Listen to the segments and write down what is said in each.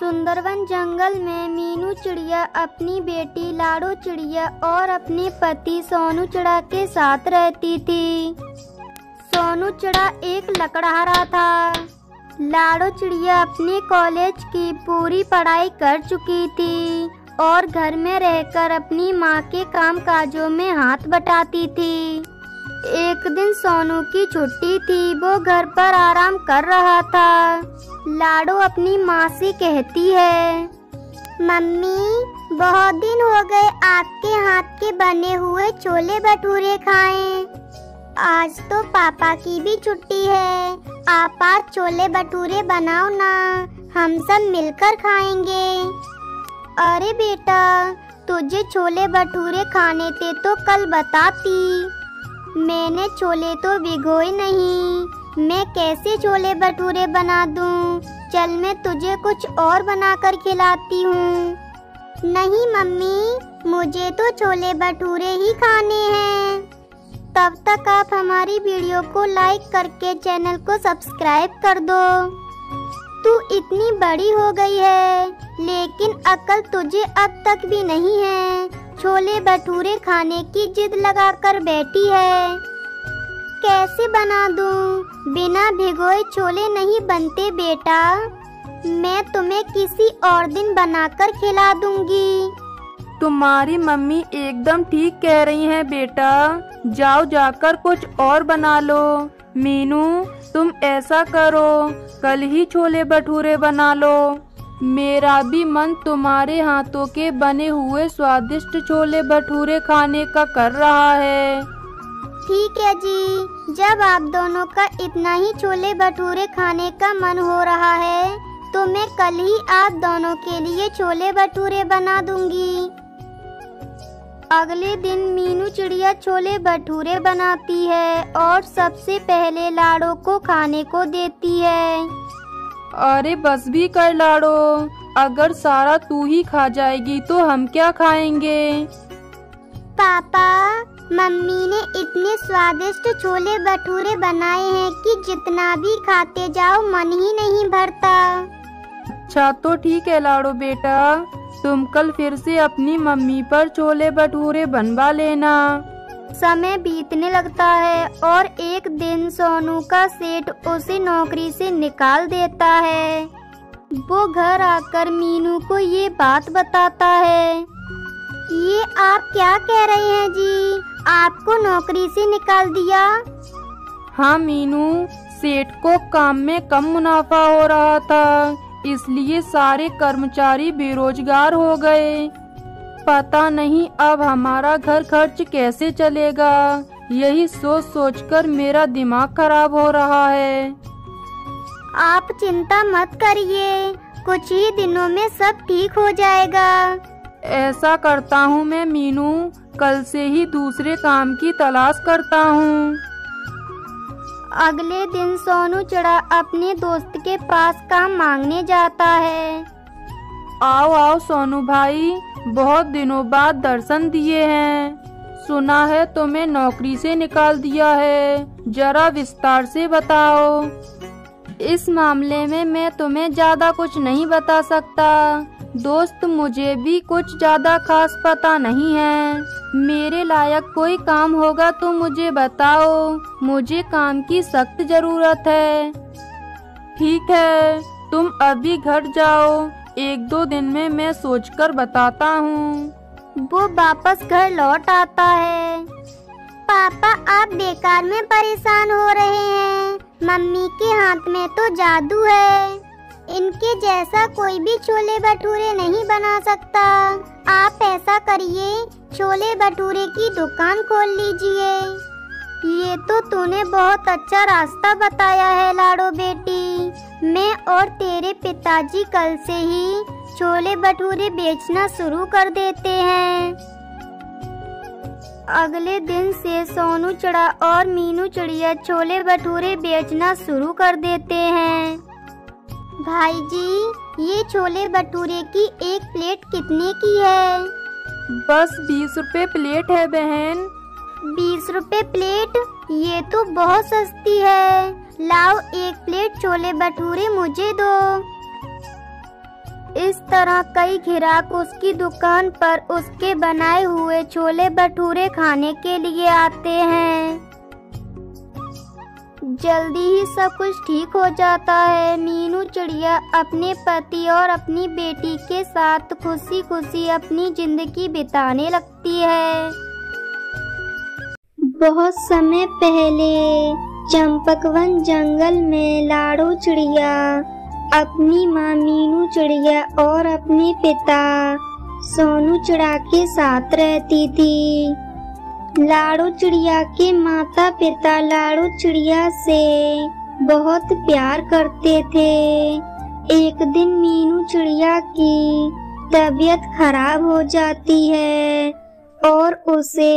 सुंदरवन जंगल में मीनू चिड़िया अपनी बेटी लाडो चिड़िया और अपने पति सोनू चिड़ा के साथ रहती थी। सोनू चिड़ा एक लकड़हारा था। लाडो चिड़िया अपने कॉलेज की पूरी पढ़ाई कर चुकी थी और घर में रहकर अपनी माँ के कामकाजों में हाथ बटाती थी। एक दिन सोनू की छुट्टी थी, वो घर पर आराम कर रहा था। लाडो अपनी माँ से कहती है, मम्मी बहुत दिन हो गए आपके हाथ के बने हुए छोले भटूरे खाए। आज तो पापा की भी छुट्टी है, आप आज छोले भटूरे बनाओ ना, हम सब मिलकर खाएंगे। अरे बेटा, तुझे छोले भटूरे खाने थे तो कल बताती। मैंने छोले तो भिगोए नहीं, मैं कैसे छोले भटूरे बना दूं? चल मैं तुझे कुछ और बनाकर खिलाती हूँ। नहीं मम्मी, मुझे तो छोले भटूरे ही खाने हैं। तब तक आप हमारी वीडियो को लाइक करके चैनल को सब्सक्राइब कर दो। तू इतनी बड़ी हो गई है लेकिन अकल तुझे अब तक भी नहीं है। छोले भटूरे खाने की जिद लगाकर बैठी है। कैसे बना दूं? बिना भिगोए छोले नहीं बनते बेटा, मैं तुम्हें किसी और दिन बनाकर खिला दूंगी। तुम्हारी मम्मी एकदम ठीक कह रही हैं बेटा, जाओ जाकर कुछ और बना लो। मीनू तुम ऐसा करो, कल ही छोले भटूरे बना लो। मेरा भी मन तुम्हारे हाथों के बने हुए स्वादिष्ट छोले भटूरे खाने का कर रहा है। ठीक है जी, जब आप दोनों का इतना ही छोले भटूरे खाने का मन हो रहा है तो मैं कल ही आप दोनों के लिए छोले भटूरे बना दूंगी। अगले दिन मीनू चिड़िया छोले भटूरे बनाती है और सबसे पहले लाडो को खाने को देती है। अरे बस भी कर लाडो, अगर सारा तू ही खा जाएगी तो हम क्या खाएंगे? पापा, मम्मी ने इतने स्वादिष्ट छोले भटूरे बनाए हैं कि जितना भी खाते जाओ मन ही नहीं भरता। अच्छा तो ठीक है लाडो बेटा, तुम कल फिर से अपनी मम्मी पर छोले भटूरे बनवा लेना। समय बीतने लगता है और एक दिन सोनू का सेठ उसे नौकरी से निकाल देता है। वो घर आकर मीनू को ये बात बताता है। ये आप क्या कह रहे हैं जी, आपको नौकरी से निकाल दिया? हाँ मीनू, सेठ को काम में कम मुनाफा हो रहा था, इसलिए सारे कर्मचारी बेरोजगार हो गए। पता नहीं अब हमारा घर खर्च कैसे चलेगा, यही सोच सोचकर मेरा दिमाग खराब हो रहा है। आप चिंता मत करिए, कुछ ही दिनों में सब ठीक हो जाएगा। ऐसा करता हूँ मैं मीनू, कल से ही दूसरे काम की तलाश करता हूँ। अगले दिन सोनू चिड़ा अपने दोस्त के पास काम मांगने जाता है। आओ आओ सोनू भाई, बहुत दिनों बाद दर्शन दिए हैं। सुना है तुम्हें नौकरी से निकाल दिया है, जरा विस्तार से बताओ। इस मामले में मैं तुम्हें ज्यादा कुछ नहीं बता सकता दोस्त, मुझे भी कुछ ज्यादा खास पता नहीं है। मेरे लायक कोई काम होगा तो मुझे बताओ, मुझे काम की सख्त जरूरत है। ठीक है, तुम अभी घर जाओ, एक दो दिन में मैं सोचकर बताता हूँ। वो वापस घर लौट आता है। पापा आप बेकार में परेशान हो रहे हैं, मम्मी के हाथ में तो जादू है, इनके जैसा कोई भी छोले भटूरे नहीं बना सकता। आप ऐसा करिए, छोले भटूरे की दुकान खोल लीजिए। ये तो तूने बहुत अच्छा रास्ता बताया है लाडो बेटी, मैं और तेरे पिताजी कल से ही छोले भटूरे बेचना शुरू कर देते हैं। अगले दिन से सोनू चिड़ा और मीनू चिड़िया छोले भटूरे बेचना शुरू कर देते हैं। भाई जी, ये छोले भटूरे की एक प्लेट कितने की है? बस 20 रुपए प्लेट है बहन। 20 रुपए प्लेट? ये तो बहुत सस्ती है, लाओ एक प्लेट छोले भटूरे मुझे दो। इस तरह कई ग्राहक उसकी दुकान पर उसके बनाए हुए छोले भटूरे खाने के लिए आते हैं। जल्दी ही सब कुछ ठीक हो जाता है। मीनू चिड़िया अपने पति और अपनी बेटी के साथ खुशी खुशी अपनी जिंदगी बिताने लगती है। बहुत समय पहले चंपकवन जंगल में लाडो चिड़िया अपनी माँ मीनू चिड़िया और अपने पिता सोनू चिड़िया के साथ रहती थी। लाडो चिड़िया के माता पिता लाडो चिड़िया से बहुत प्यार करते थे। एक दिन मीनू चिड़िया की तबीयत खराब हो जाती है और उसे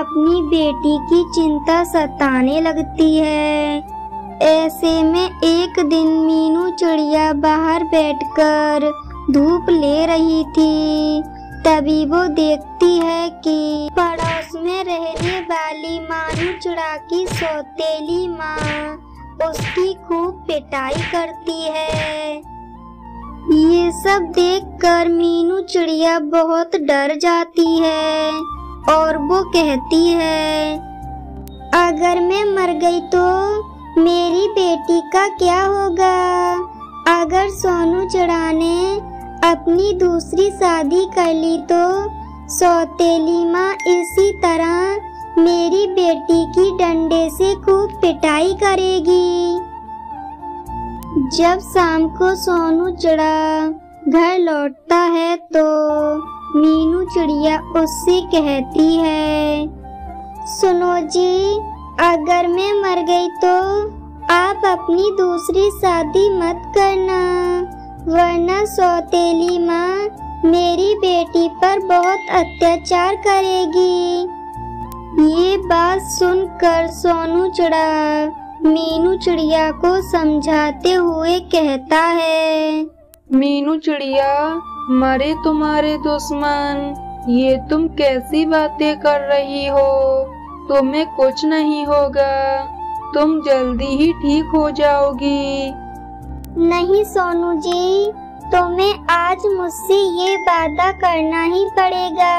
अपनी बेटी की चिंता सताने लगती है। ऐसे में एक दिन मीनू चिड़िया बाहर बैठकर धूप ले रही थी, तभी वो देखती है कि पड़ोस में रहने वाली मानू चिड़िया की सौतेली माँ उसकी खूब पिटाई करती है। ये सब देखकर मीनू चिड़िया बहुत डर जाती है और वो कहती है, अगर मैं मर गई तो मेरी बेटी का क्या होगा? अगर सोनू चिड़िया ने अपनी दूसरी शादी कर ली तो सौतेली माँ इसी तरह मेरी बेटी की डंडे से खूब पिटाई करेगी। जब शाम को सोनू चिड़िया घर लौटता है तो मीनू चिड़िया उससे कहती है, सुनो जी, अगर मैं मर गई तो आप अपनी दूसरी शादी मत करना, वरना सौतेली माँ मेरी बेटी पर बहुत अत्याचार करेगी। ये बात सुनकर सोनू चिड़िया मीनू चिड़िया को समझाते हुए कहता है, मीनू चिड़िया, मरे तुम्हारे दुश्मन, ये तुम कैसी बातें कर रही हो? तुम्हें कुछ नहीं होगा, तुम जल्दी ही ठीक हो जाओगी। नहीं सोनू जी, तुम्हें आज मुझसे ये वादा करना ही पड़ेगा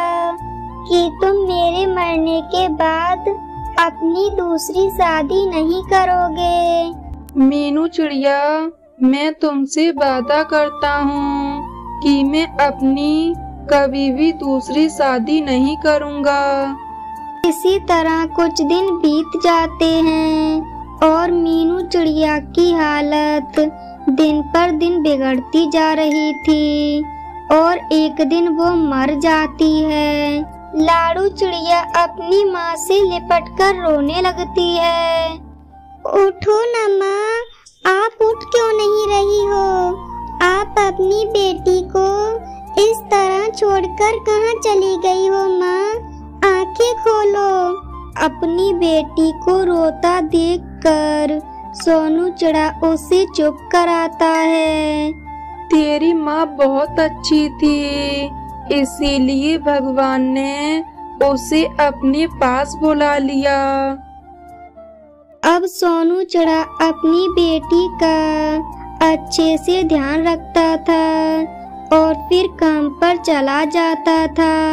कि तुम मेरे मरने के बाद अपनी दूसरी शादी नहीं करोगे। मीनू चिड़िया, मैं तुमसे वादा करता हूँ कि मैं अपनी कभी भी दूसरी शादी नहीं करूँगा। इसी तरह कुछ दिन बीत जाते हैं और मीनू चिड़िया की हालत दिन पर दिन बिगड़ती जा रही थी और एक दिन वो मर जाती है। लाडू चिड़िया अपनी माँ से लिपटकर रोने लगती है। उठो ना माँ, आप उठ क्यों नहीं रही हो? आप अपनी बेटी को इस तरह छोड़कर कहाँ चली गई हो माँ? आंखें खोलो। अपनी बेटी को रोता देखकर सोनू चिड़िया उसे चुप कराता है। तेरी माँ बहुत अच्छी थी, इसीलिए भगवान ने उसे अपने पास बुला लिया। अब सोनू चिड़िया अपनी बेटी का अच्छे से ध्यान रखता था और फिर काम पर चला जाता था।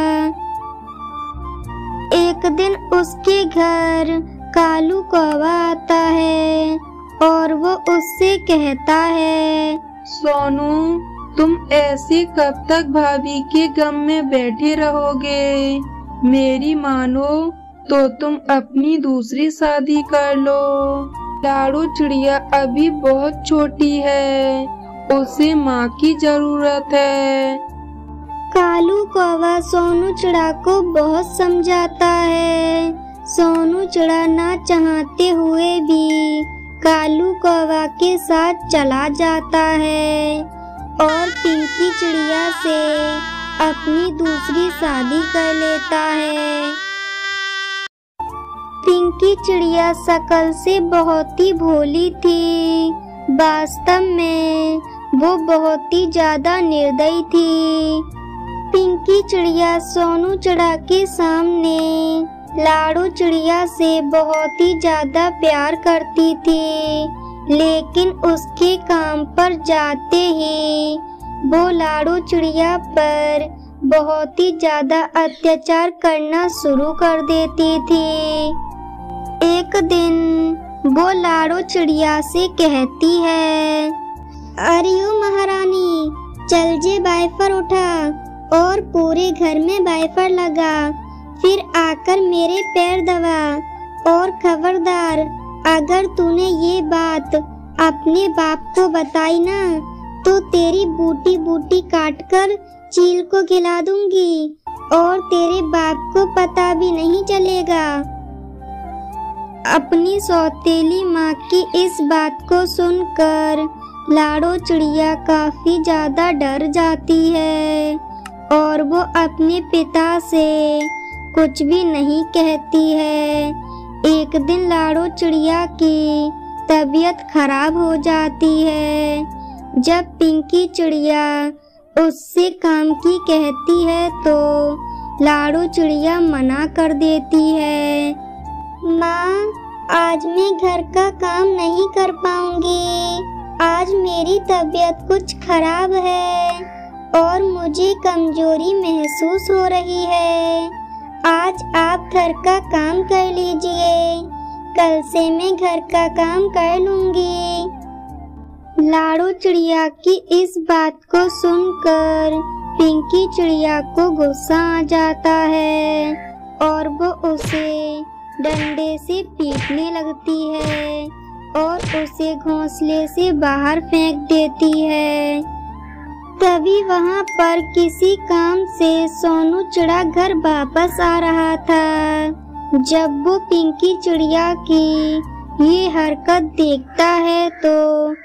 एक दिन उसके घर कालू कौवा आता है और वो उससे कहता है, सोनू, तुम ऐसे कब तक भाभी के गम में बैठे रहोगे? मेरी मानो तो तुम अपनी दूसरी शादी कर लो। लाडो चिड़िया अभी बहुत छोटी है, उसे माँ की जरूरत है। कालू कौवा सोनू चिड़िया को बहुत समझाता है। सोनू चिड़िया ना चाहते हुए भी कालू कौवा के साथ चला जाता है और पिंकी चिड़िया से अपनी दूसरी शादी कर लेता है। पिंकी चिड़िया शकल से बहुत ही भोली थी, वास्तव में वो बहुत ही ज्यादा निर्दयी थी। पिंकी चिड़िया सोनू चिड़िया के सामने लाडो चिड़िया से बहुत ही ज्यादा प्यार करती थी, लेकिन उसके काम पर जाते ही वो लाडू चिड़िया पर बहुत ही ज्यादा अत्याचार करना शुरू कर देती थी। एक दिन वो लाडो चिड़िया से कहती है, अरे ओ महारानी, चल जे वाइपर उठा और पूरे घर में वाइपर लगा, फिर आकर मेरे पैर दबा, और खबरदार अगर तूने ये बात अपने बाप को बताई ना तो तेरी बूटी बूटी काटकर चील को खिला दूंगी और तेरे बाप को पता भी नहीं चलेगा। अपनी सौतेली माँ की इस बात को सुनकर लाडो चिड़िया काफी ज्यादा डर जाती है और वो अपने पिता से कुछ भी नहीं कहती है। एक दिन लाडो चिड़िया की तबीयत खराब हो जाती है। जब पिंकी चिड़िया उससे काम की कहती है तो लाडो चिड़िया मना कर देती है। माँ, आज मैं घर का काम नहीं कर पाऊंगी, आज मेरी तबीयत कुछ खराब है और मुझे कमजोरी महसूस हो रही है। आज आप घर का काम कर लीजिए, कल से मैं घर का काम कर लूंगी। लाडो चिड़िया की इस बात को सुनकर पिंकी चिड़िया को गुस्सा आ जाता है और वो उसे डंडे से पीटने लगती है और उसे घोंसले से बाहर फेंक देती है। तभी वहाँ पर किसी काम से सोनू चिड़ा घर वापस आ रहा था। जब वो पिंकी चिड़िया की ये हरकत देखता है तो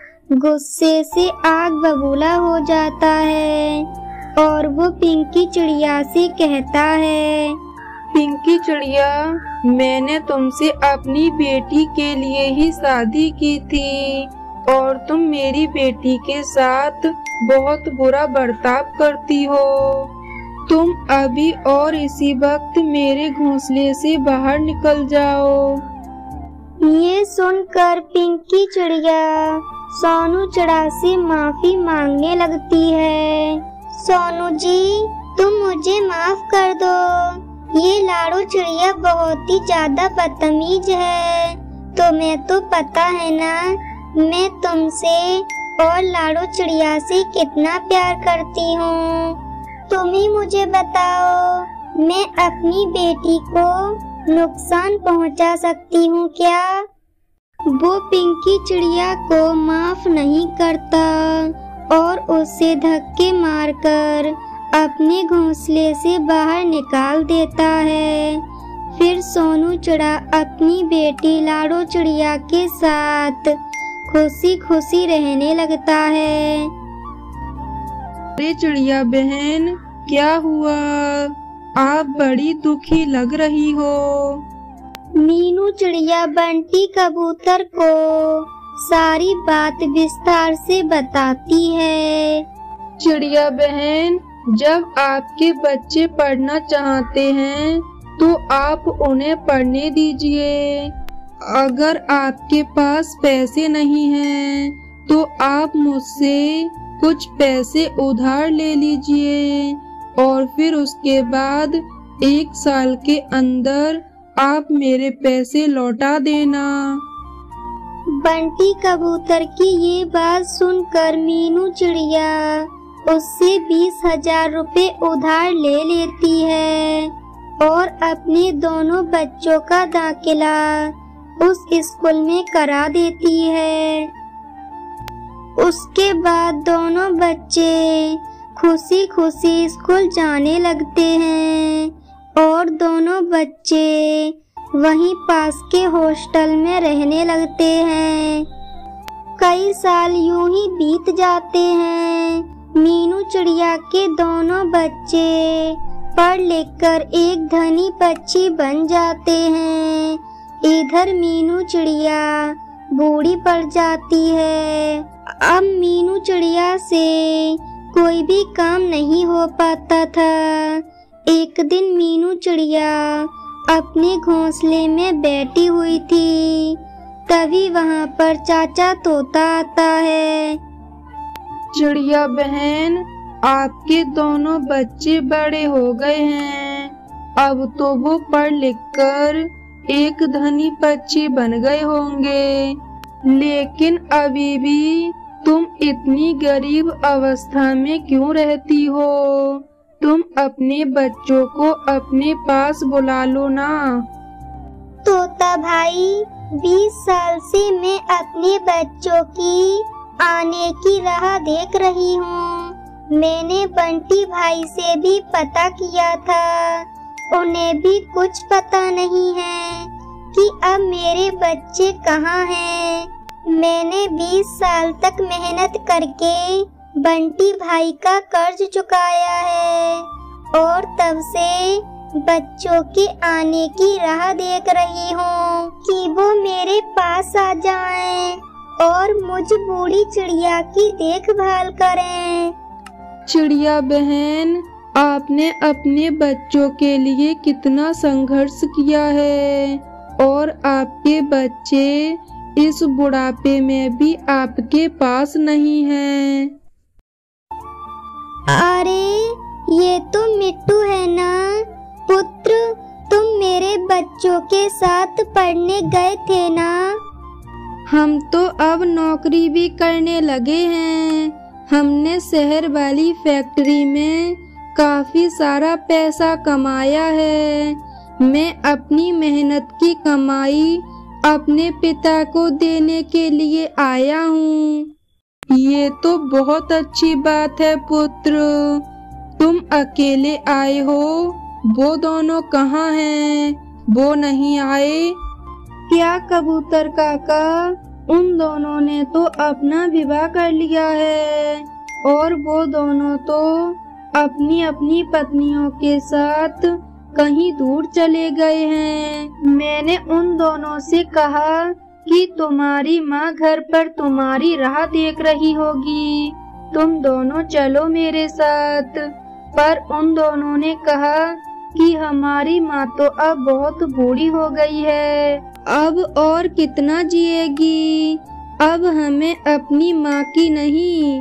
गुस्से से आग बबूला हो जाता है और वो पिंकी चिड़िया से कहता है, पिंकी चिड़िया, मैंने तुमसे अपनी बेटी के लिए ही शादी की थी और तुम मेरी बेटी के साथ बहुत बुरा बर्ताव करती हो। तुम अभी और इसी वक्त मेरे घोंसले से बाहर निकल जाओ। ये सुनकर पिंकी चिड़िया सोनू चिड़ा से माफी मांगने लगती है। सोनू जी, तुम मुझे माफ कर दो, ये लाडो चिड़िया बहुत ही ज्यादा बदतमीज है, तुम्हें तो पता है ना मैं तुमसे और लाडो चिड़िया से कितना प्यार करती हूँ। तुम ही मुझे बताओ, मैं अपनी बेटी को नुकसान पहुँचा सकती हूँ क्या? वो पिंकी चिड़िया को माफ नहीं करता और उसे धक्के मारकर अपने घोंसले से बाहर निकाल देता है। फिर सोनू चिड़ा अपनी बेटी लाडो चिड़िया के साथ खुशी खुशी रहने लगता है। अरे चिड़िया बहन, क्या हुआ? आप बड़ी दुखी लग रही हो। मीनू चिड़िया बंटी कबूतर को सारी बात विस्तार से बताती है। चिड़िया बहन, जब आपके बच्चे पढ़ना चाहते हैं तो आप उन्हें पढ़ने दीजिए। अगर आपके पास पैसे नहीं हैं तो आप मुझसे कुछ पैसे उधार ले लीजिए और फिर उसके बाद 1 साल के अंदर आप मेरे पैसे लौटा देना। बंटी कबूतर की ये बात सुनकर मीनू चिड़िया उससे 20,000 रुपये उधार ले लेती है और अपने दोनों बच्चों का दाखिला उस स्कूल में करा देती है। उसके बाद दोनों बच्चे खुशी खुशी स्कूल जाने लगते हैं और दोनों बच्चे वहीं पास के हॉस्टल में रहने लगते हैं। कई साल यूं ही बीत जाते हैं। मीनू चिड़िया के दोनों बच्चे पढ़ लिखकर एक धनी पक्षी बन जाते हैं। इधर मीनू चिड़िया बूढ़ी पड़ जाती है। अब मीनू चिड़िया से कोई भी काम नहीं हो पाता था। एक दिन मीनू चिड़िया अपने घोंसले में बैठी हुई थी, तभी वहाँ पर चाचा तोता आता है। चिड़िया बहन, आपके दोनों बच्चे बड़े हो गए हैं, अब तो वो पढ़ लिख कर एक धनी पक्षी बन गए होंगे, लेकिन अभी भी तुम इतनी गरीब अवस्था में क्यों रहती हो? तुम अपने बच्चों को अपने पास बुला लो ना। तोता भाई, 20 साल से मैं अपने बच्चों की आने की राह देख रही हूँ। मैंने बंटी भाई से भी पता किया था, उन्हें भी कुछ पता नहीं है कि अब मेरे बच्चे कहाँ हैं। मैंने 20 साल तक मेहनत करके बंटी भाई का कर्ज चुकाया है और तब से बच्चों के आने की राह देख रही हूँ कि वो मेरे पास आ जाएं और मुझ बूढ़ी चिड़िया की देखभाल करें। चिड़िया बहन, आपने अपने बच्चों के लिए कितना संघर्ष किया है और आपके बच्चे इस बुढ़ापे में भी आपके पास नहीं हैं। अरे, ये तो मिट्टू है ना। पुत्र, तुम मेरे बच्चों के साथ पढ़ने गए थे ना? हम तो अब नौकरी भी करने लगे हैं। हमने शहर वाली फैक्ट्री में काफी सारा पैसा कमाया है। मैं अपनी मेहनत की कमाई अपने पिता को देने के लिए आया हूँ। ये तो बहुत अच्छी बात है पुत्र। तुम अकेले आए हो, वो दोनों कहाँ हैं? वो नहीं आए क्या? कबूतर काका, उन दोनों ने तो अपना विवाह कर लिया है और वो दोनों तो अपनी अपनी पत्नियों के साथ कहीं दूर चले गए हैं। मैंने उन दोनों से कहा कि तुम्हारी माँ घर पर तुम्हारी राह देख रही होगी, तुम दोनों चलो मेरे साथ। पर उन दोनों ने कहा कि हमारी माँ तो अब बहुत बूढ़ी हो गई है, अब और कितना जिएगी, अब हमें अपनी माँ की नहीं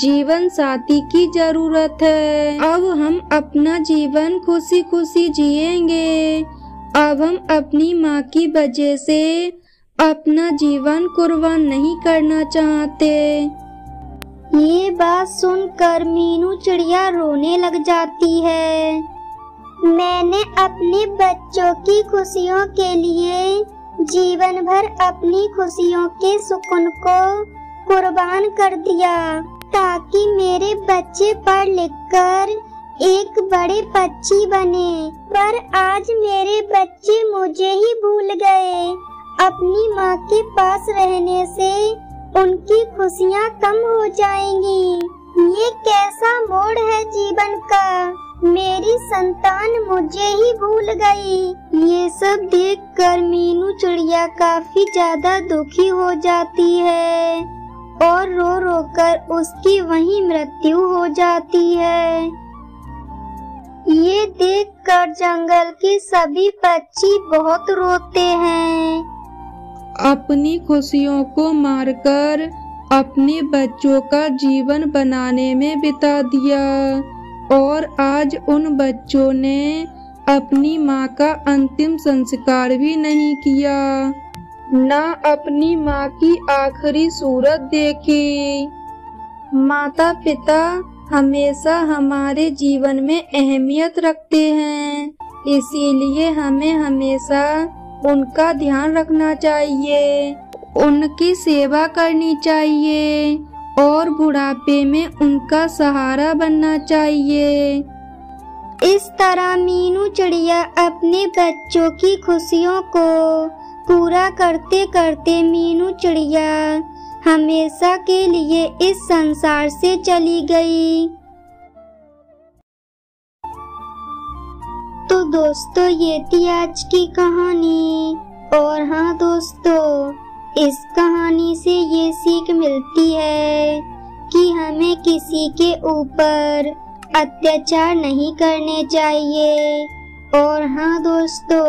जीवन साथी की जरूरत है। अब हम अपना जीवन खुशी खुशी जिएंगे। अब हम अपनी माँ की वजह से अपना जीवन कुर्बान नहीं करना चाहते। ये बात सुनकर मीनू चिड़िया रोने लग जाती है। मैंने अपने बच्चों की खुशियों के लिए जीवन भर अपनी खुशियों के सुकून को कुर्बान कर दिया ताकि मेरे बच्चे पढ़ लिख कर एक बड़े पक्षी बने, पर आज मेरे बच्चे मुझे ही भूल गए। अपनी माँ के पास रहने से उनकी खुशियाँ कम हो जाएंगी। ये कैसा मोड़ है जीवन का, मेरी संतान मुझे ही भूल गई। ये सब देखकर मीनू चिड़िया काफी ज्यादा दुखी हो जाती है और रो रो कर उसकी वहीं मृत्यु हो जाती है। ये देखकर जंगल के सभी पक्षी बहुत रोते हैं। अपनी खुशियों को मारकर अपने बच्चों का जीवन बनाने में बिता दिया और आज उन बच्चों ने अपनी माँ का अंतिम संस्कार भी नहीं किया, ना अपनी माँ की आखिरी सूरत देखी। माता पिता हमेशा हमारे जीवन में अहमियत रखते हैं, इसीलिए हमें हमेशा उनका ध्यान रखना चाहिए, उनकी सेवा करनी चाहिए और बुढ़ापे में उनका सहारा बनना चाहिए। इस तरह मीनू चिड़िया अपने बच्चों की खुशियों को पूरा करते करते मीनू चिड़िया हमेशा के लिए इस संसार से चली गई। तो दोस्तों, ये थी आज की कहानी। और हाँ दोस्तों, इस कहानी से ये सीख मिलती है कि हमें किसी के ऊपर अत्याचार नहीं करने चाहिए। और हाँ दोस्तों,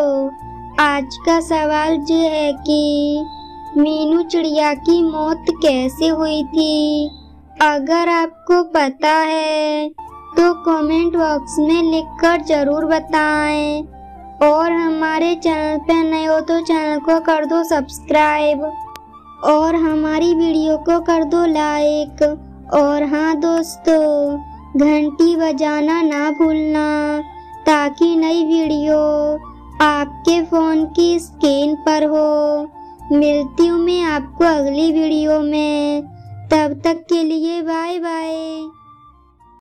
आज का सवाल ये है कि मीनू चिड़िया की मौत कैसे हुई थी अगर आपको पता है तो कमेंट बॉक्स में लिखकर जरूर बताएं और हमारे चैनल पे नए हो तो चैनल को कर दो सब्सक्राइब और हमारी वीडियो को कर दो लाइक। और हाँ दोस्तों, घंटी बजाना ना भूलना ताकि नई वीडियो आपके फ़ोन की स्क्रीन पर हो। मिलती हूँ मैं आपको अगली वीडियो में, तब तक के लिए बाय बाय।